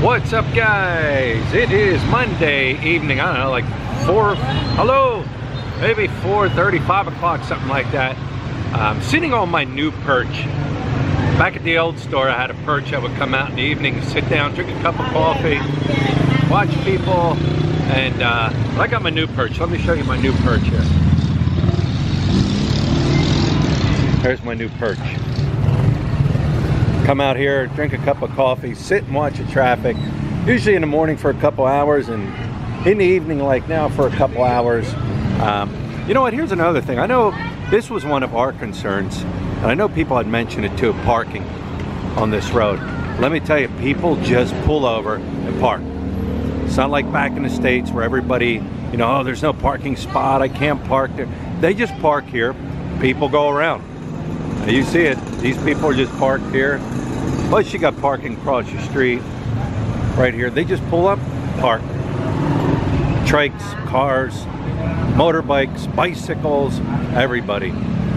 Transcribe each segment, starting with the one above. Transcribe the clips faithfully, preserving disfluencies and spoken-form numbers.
What's up, guys? It is Monday evening. I don't know, like four, hello, maybe four thirty, five o'clock, something like that. I'm sitting on my new perch. Back at the old store, I had a perch. I would come out in the evening, sit down, drink a cup of coffee, watch people, and uh, I got my new perch. Let me show you my new perch here. Here's my new perch. Come out here, drink a cup of coffee, sit and watch the traffic, usually in the morning for a couple hours and in the evening like now for a couple hours. Um, you know what, here's another thing. I know this was one of our concerns, and I know people had mentioned it too, parking on this road. Let me tell you, people just pull over and park. It's not like back in the States where everybody, you know, oh, there's no parking spot, I can't park there. They just park here, people go around. Now you see it, these people are just parked here. Plus you got parking across the street right here. They just pull up, park. Trikes, cars, motorbikes, bicycles, everybody.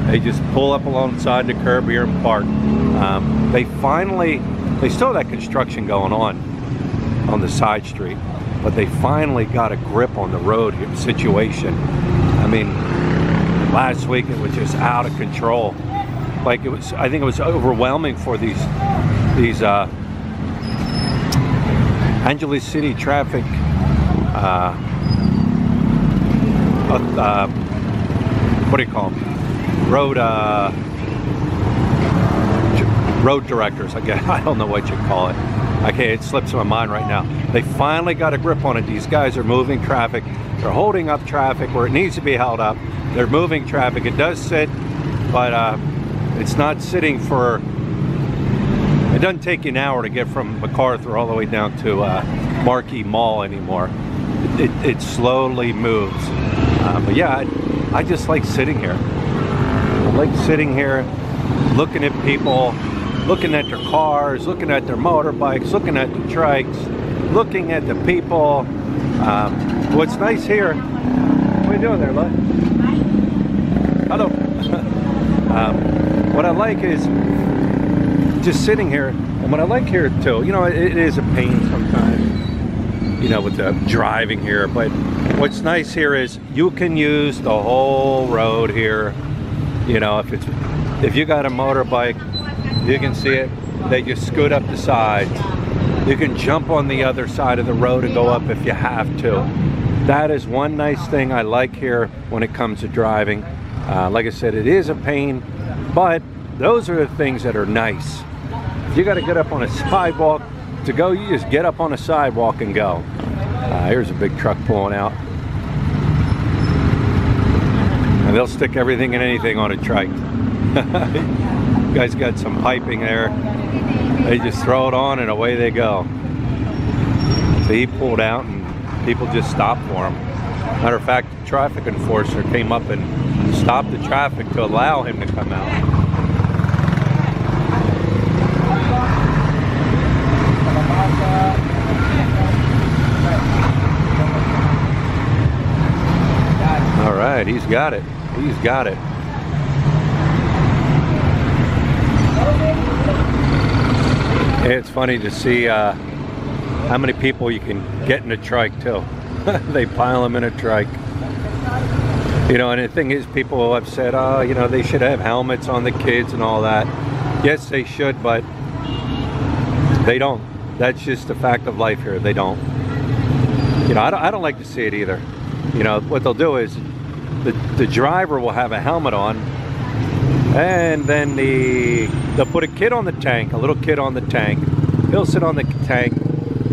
They just pull up alongside the curb here and park. Um, they finally, they still have that construction going on on the side street, but they finally got a grip on the road here situation. I mean, last week it was just out of control. Like it was, I think it was overwhelming for these these uh, Angeles City traffic uh, uh, what do you call them? Road uh, road directors. I guess I don't know what you call it. Okay, it slips my mind right now. They finally got a grip on it. These guys are moving traffic. They're holding up traffic where it needs to be held up. They're moving traffic. It does sit, but. Uh, It's not sitting for, it doesn't take you an hour to get from MacArthur all the way down to uh, Marquee Mall anymore. It, it, it slowly moves. Uh, but yeah, I, I just like sitting here. I like sitting here, looking at people, looking at their cars, looking at their motorbikes, looking at the trikes, looking at the people. Um, what's nice here, what are you doing there, Lynn? Hello. um, What I like is just sitting here, and what I like here too, you know, it, it is a pain sometimes, you know, with the driving here, but what's nice here is you can use the whole road here. You know, if it's, if you got a motorbike, you can see it, they just scoot up the sides. You can jump on the other side of the road and go up if you have to. That is one nice thing I like here when it comes to driving. Uh, like I said, it is a pain, but those are the things that are nice. If you got to get up on a sidewalk to go, you just get up on a sidewalk and go. Uh, here's a big truck pulling out. And they'll stick everything and anything on a trike. You guys got some piping there. They just throw it on and away they go. So he pulled out and people just stopped for him. Matter of fact, the traffic enforcer came up and stop the traffic to allow him to come out. All right, he's got it. He's got it. It's funny to see uh, how many people you can get in a trike too. They pile them in a trike. You know, and the thing is, people have said, oh, you know, they should have helmets on the kids and all that. Yes, they should, but they don't. That's just a fact of life here. They don't. You know, I don't, I don't like to see it either. You know, what they'll do is the, the driver will have a helmet on, and then the they'll put a kid on the tank, a little kid on the tank. He'll sit on the tank.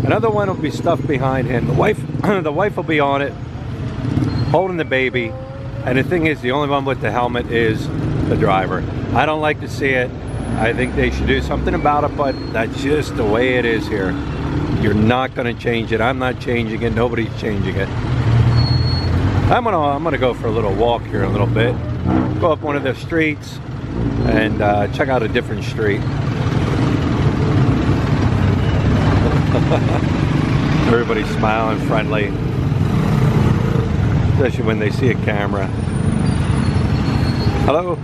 Another one will be stuffed behind him. The wife, the wife will be on it, holding the baby. And the thing is, the only one with the helmet is the driver. I don't like to see it. I think they should do something about it, but that's just the way it is here. You're not going to change it. I'm not changing it. Nobody's changing it. I'm going to I'm gonna go for a little walk here in a little bit. Go up one of the streets and uh, check out a different street. Everybody's smiling friendly. Especially when they see a camera. Hello?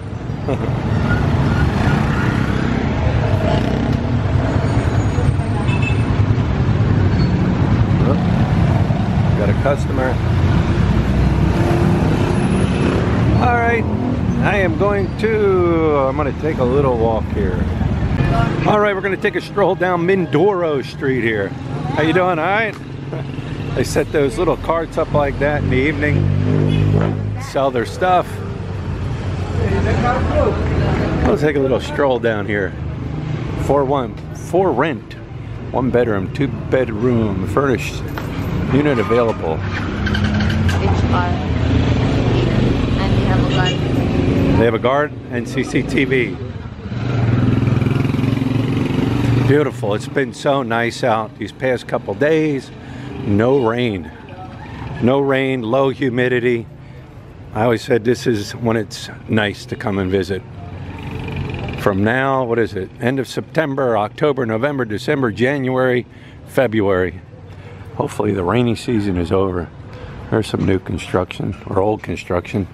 customer. All right, I am going to, I'm going to take a little walk here. All right, we're going to take a stroll down Mindoro Street here. How you doing? All right. They set those little carts up like that in the evening, sell their stuff. Let's take a little stroll down here. For one, for rent, one bedroom, two bedroom, furnished unit available. They have a guard and C C T V. Beautiful. It's been so nice out these past couple days. No rain. No rain, low humidity. I always said this is when it's nice to come and visit. From now, what is it? End of September, October, November, December, January, February. Hopefully the rainy season is over. There's some new construction or old construction.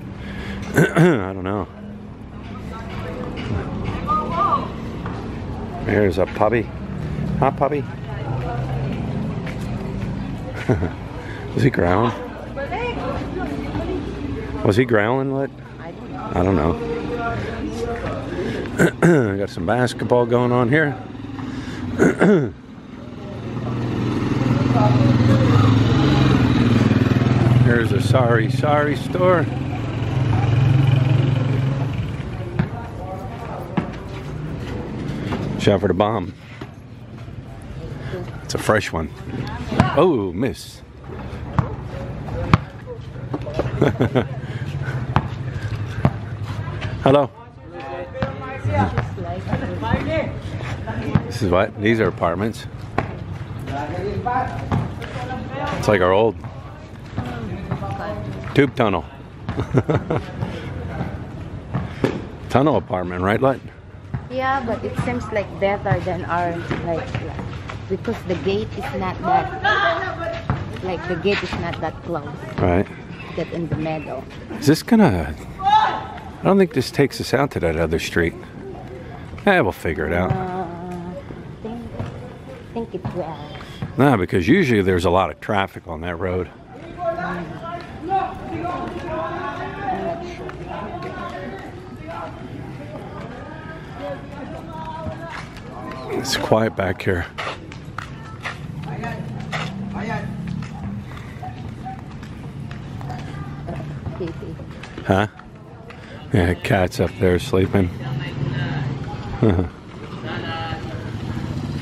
I don't know. There's a puppy. Hi, puppy. Was he growling? Was he growling? What? I don't know. Got some basketball going on here. There's a sorry, sorry store. Shot for the bomb. It's a fresh one. Oh, miss. Hello. This is what? These are apartments. It's like our old tube tunnel. Tunnel apartment, right, Lut? Yeah, but it seems like better than our, like, because the gate is not that, like the gate is not that close. Right. Get in the middle. Is this gonna, I don't think this takes us out to that other street. Eh, we'll figure it out. Uh, I think, I think it will. No, nah, because usually there's a lot of traffic on that road. It's quiet back here. Huh? Yeah, cat's up there sleeping.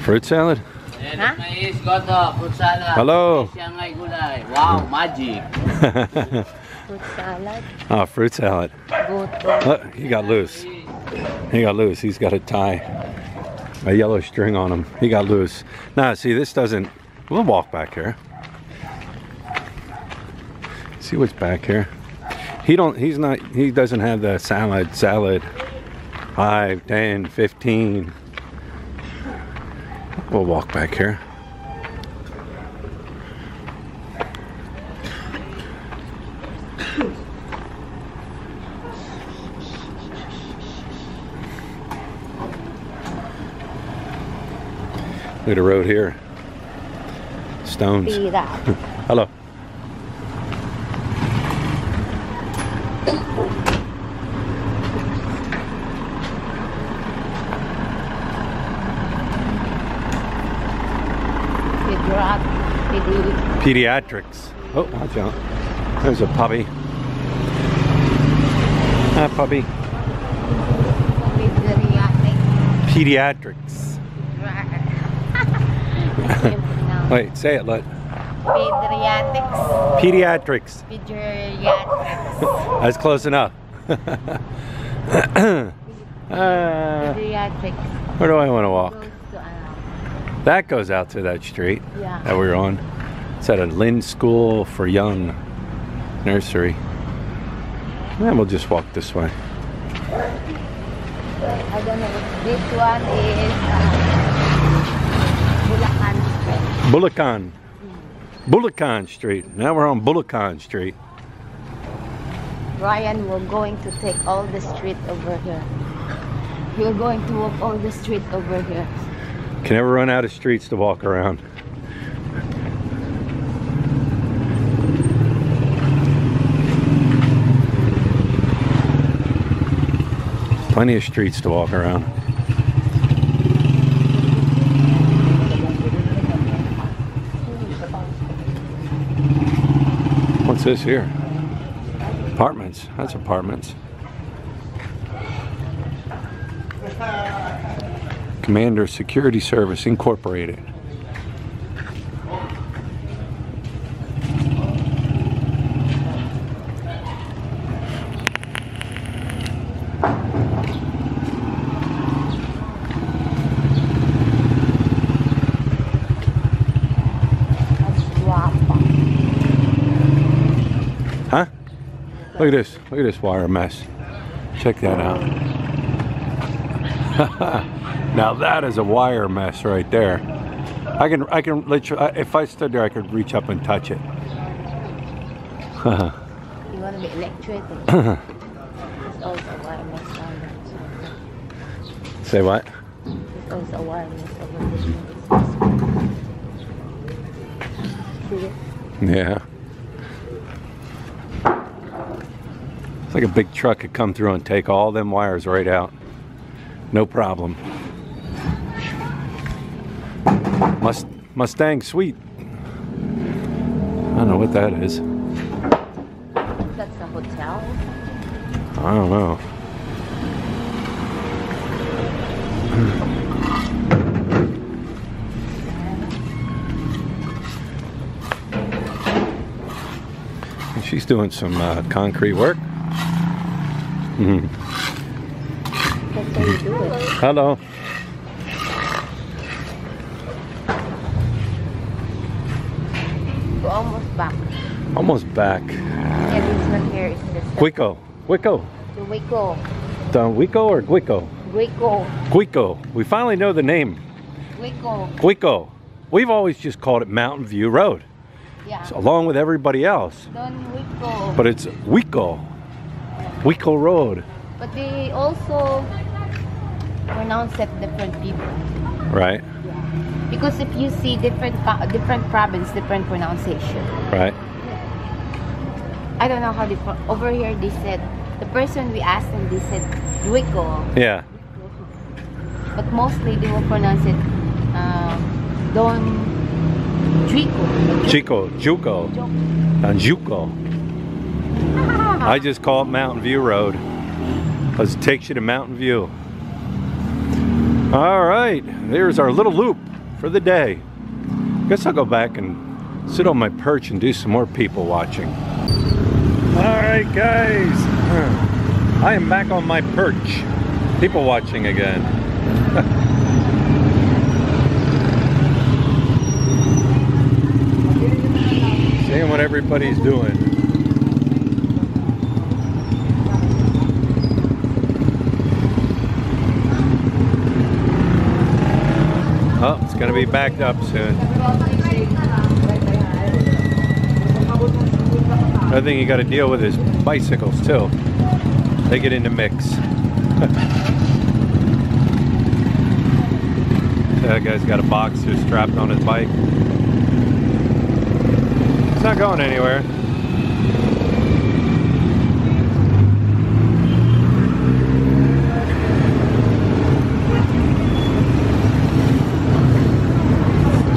Fruit salad? Huh? Hello. Wow, magic. Fruit salad. Oh, fruit salad. Look, he got loose. He got loose. He's got a tie. A yellow string on him. He got loose. Now, see, this doesn't... We'll walk back here. See what's back here. He don't... He's not... He doesn't have the salad. Salad. five, ten, fifteen. We'll walk back here. Look at the road here. Stones. Hello. Pediatrics. Oh, watch out. There's a puppy. Hi, puppy. Pediatrics. Wait, say it, Lut. Pediatrics. Pediatrics. Pediatrics. That's close enough. uh, Pediatrics. Where do I want to walk? To, uh, that goes out to that street yeah. that we were on. It's at a Lynn School for Young nursery. And we'll just walk this way. I don't know if this one is... Uh, Bulacan. Bulacan Street. Now we're on Bulacan Street. Ryan, we're going to take all the street over here. We're going to walk all the street over here. Can never run out of streets to walk around. Plenty of streets to walk around. What's this here? Apartments. That's apartments. Commander Security Service Incorporated. Huh? Look at this. Look at this wire mess. Check that out. Now that is a wire mess right there. I can, I can literally, if I stood there, I could reach up and touch it. You want to be electric? There's always a wire mess on that. Say what? There's always a wire mess over this one. Yeah. It's like a big truck could come through and take all them wires right out. No problem. Must Mustang Suite. I don't know what that is. That's a hotel. I don't know. She's doing some uh, concrete work. Mm-hmm. That's how you do it. Hello. Almost back. Almost back. Yeah, this one here is in the Guico. Guico. Guico. Don Guico or Guico? Guico. Guico. We finally know the name. Guico. Guico. We've always just called it Mountain View Road. Yeah. So along with everybody else. Don Guico. But it's Guico. Guico Road. But they also pronounce it different people. Right. Because if you see different different province, different pronunciation. Right. I don't know how they over here they said the person we asked them they said Guico. Yeah. But mostly they will pronounce it uh, Don Chico. Chico, Juco, Don Juco. I just call it Mountain View Road, cause it takes you to Mountain View. All right, there's our little loop for the day. Guess I'll go back and sit on my perch and do some more people watching. All right, guys, I am back on my perch, people watching again. Seeing what everybody's doing. Oh, it's going to be backed up soon. Another thing you got to deal with is bicycles too. They get in the mix. That guy's got a boxer strapped on his bike. It's not going anywhere.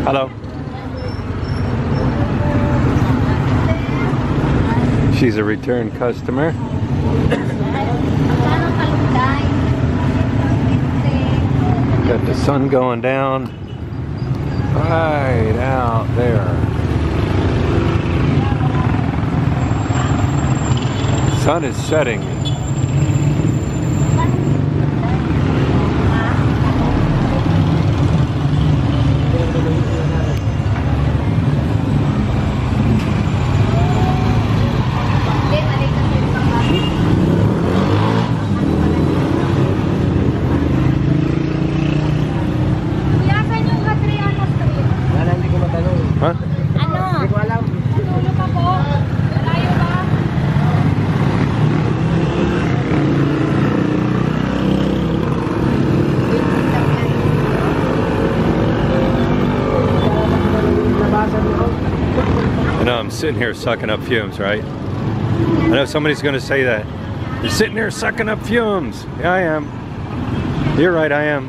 Hello. She's a return customer. Got the sun going down right out there. Sun is setting. Sitting here sucking up fumes, right? I know somebody's going to say that. You're sitting there sucking up fumes. Yeah, I am. You're right, I am.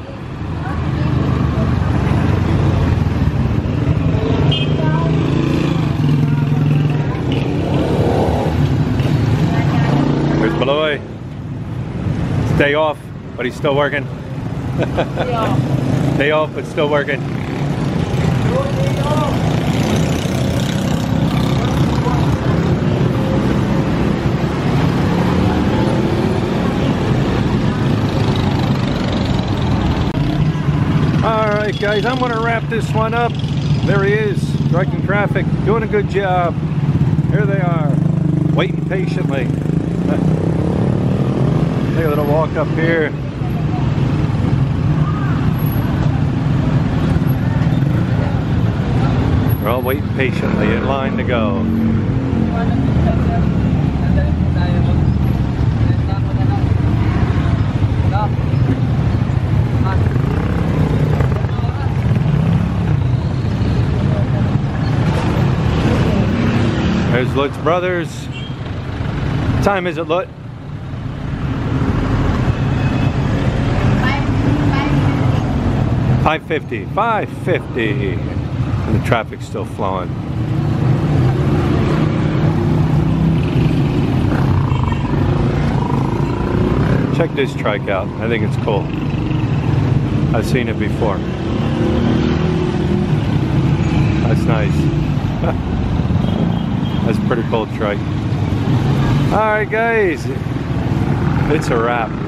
There's Maloy. It's day off, but he's still working. Day off. Day off, but still working. Alright guys, I'm going to wrap this one up. There he is, directing traffic, doing a good job. Here they are, waiting patiently. Take a little walk up here. We're all waiting patiently in line to go. There's Lutz Brothers. What time is it, Lutz? five fifty. five fifty. And the traffic's still flowing. Check this trike out. I think it's cool. I've seen it before. That's nice. That's a pretty cool trike. Alright guys, it's a wrap.